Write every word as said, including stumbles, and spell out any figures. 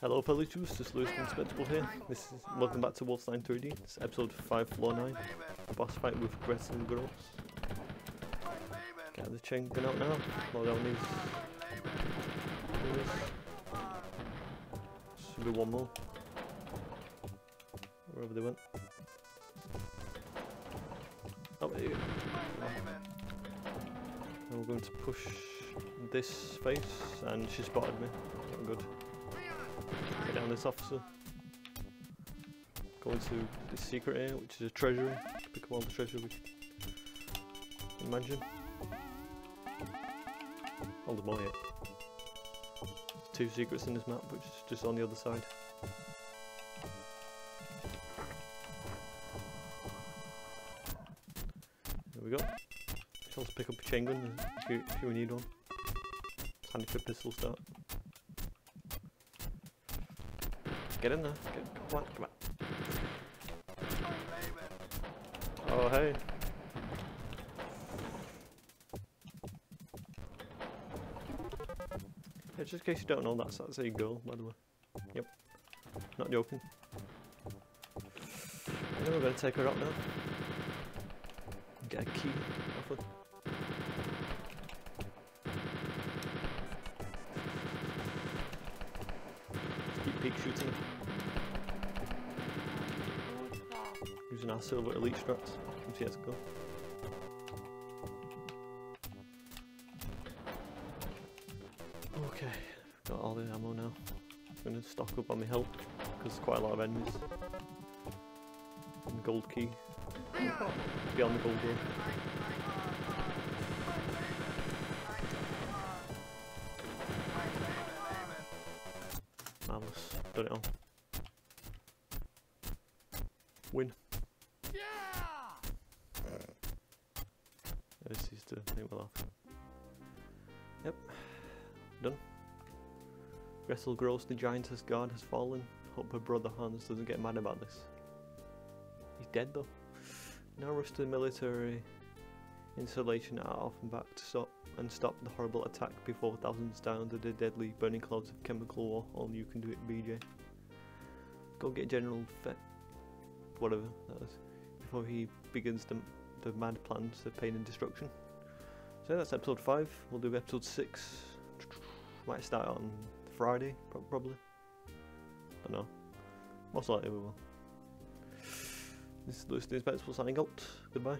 Hello Pellichus, this is LewisTheIndispensable here. This is welcome back to Wolfenstein three D. This is episode five, floor nine. A boss fight with Gretz and Gross. Get the chain gun out now. Blow down these. Should be one more. Wherever they went. Oh, there you go. And we're going to push this space, and she spotted me. Not good. Get down this officer. Go into this secret area, which is a treasury. Pick up all the treasure we can imagine. All the money up. There's two secrets in this map, which is just on the other side. There we go. You can also pick up a chain gun if you, if you need one. It's handy for pistol start. Get in there, Get, come on, come on. Oh hey. Yeah, just in case you don't know, that's, that's how you go, by the way. Yep. Not joking. I know we're going to take her up now. Get a key, hopefully. Keep peek shooting. Using our silver elite straps. Let's see how it's going. Okay, got all the ammo now. I'm going to stock up on my health because there's quite a lot of enemies. And gold key. Beyond the gold key. Marvelous. Done it all. Win. Yeah! This is the thing we're laughing at. Yep. Done. Wrestle Gross, the giantess guard, has fallen. Hope her brother Hans doesn't get mad about this. He's dead though. Now rush to the military installation at Offenbach to stop and stop the horrible attack before thousands die under the deadly burning clouds of chemical war. All you can do it, B J. Go get General Fett, whatever that is, before he begins the, the mad plans of pain and destruction. So that's episode five. We'll do episode six. Might start on Friday, probably. I don't know. Most likely we will. This is LewisTheIndispensable signing out. Goodbye.